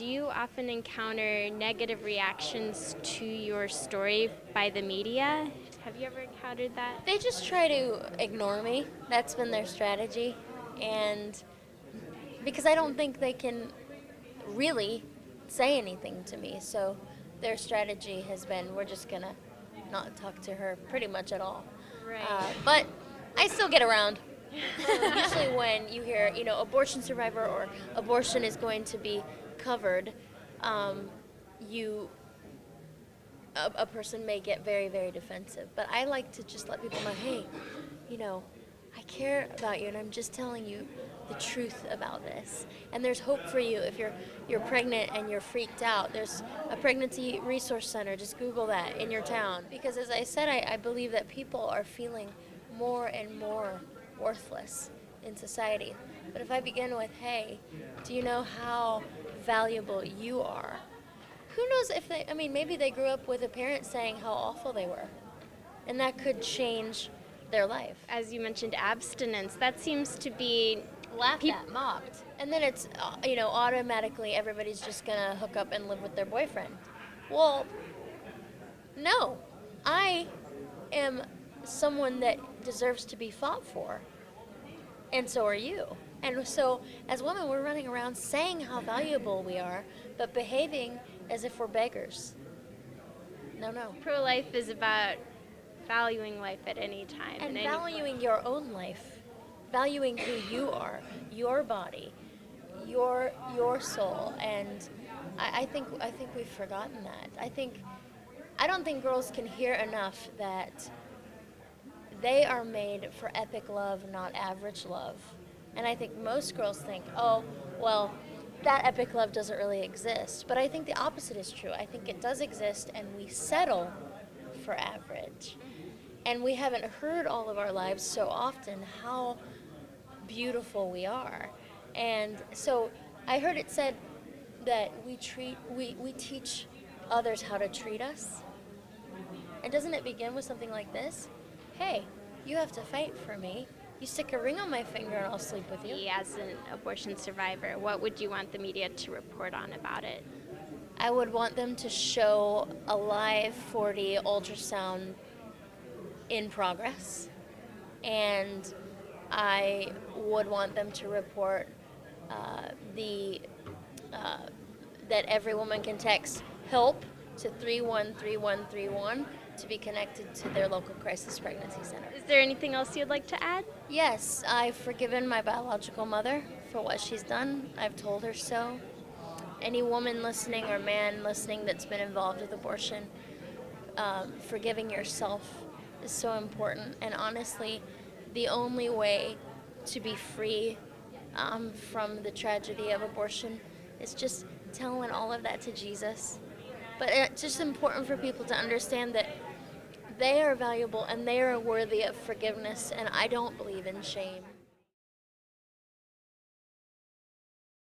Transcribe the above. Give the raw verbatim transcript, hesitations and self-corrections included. Do you often encounter negative reactions to your story by the media? Have you ever encountered that? They just try to ignore me. That's been their strategy. And because I don't think they can really say anything to me, so their strategy has been, we're just gonna not talk to her pretty much at all. Right. Uh, but I still get around. Usually when you hear, you know, abortion survivor or abortion is going to be covered, um, you, a, a person may get very, very defensive. But I like to just let people know, hey, you know, I care about you and I'm just telling you the truth about this. And there's hope for you if you're you're pregnant and you're freaked out. There's a Pregnancy Resource Center, just Google that, in your town. Because as I said, I, I believe that people are feeling more and more worthless in society. But if I begin with, hey, do you know how valuable you are? Who knows if they, I mean, maybe they grew up with a parent saying how awful they were. And that could change their life. As you mentioned, abstinence, that seems to be laughed at, mocked. And then it's, you know, automatically everybody's just gonna hook up and live with their boyfriend. Well, no, I am someone that deserves to be fought for, and so are you. And so as women, we're running around saying how valuable we are, but behaving as if we're beggars. No, no. Pro-life is about valuing life at any time. And valuing your own life, valuing who you are, your body, your your soul. And I, I think I think we've forgotten that. I think I don't think girls can hear enough that they are made for epic love, not average love. And I think most girls think, oh, well, that epic love doesn't really exist. But I think the opposite is true. I think it does exist, and we settle for average. And we haven't heard all of our lives so often how beautiful we are. And so I heard it said that we treat, we, we teach others how to treat us. And doesn't it begin with something like this? Hey, you have to fight for me. You stick a ring on my finger and I'll sleep with you. As an abortion survivor, what would you want the media to report on about it? I would want them to show a live forty ultrasound in progress, and I would want them to report uh, the uh, that every woman can text HELP to three one three one three one to be connected to their local crisis pregnancy center. Is there anything else you'd like to add? Yes, I've forgiven my biological mother for what she's done. I've told her so. Any woman listening or man listening that's been involved with abortion, um, forgiving yourself is so important. And honestly, the only way to be free um, from the tragedy of abortion is just telling all of that to Jesus. But it's just important for people to understand that they are valuable and they are worthy of forgiveness, and I don't believe in shame.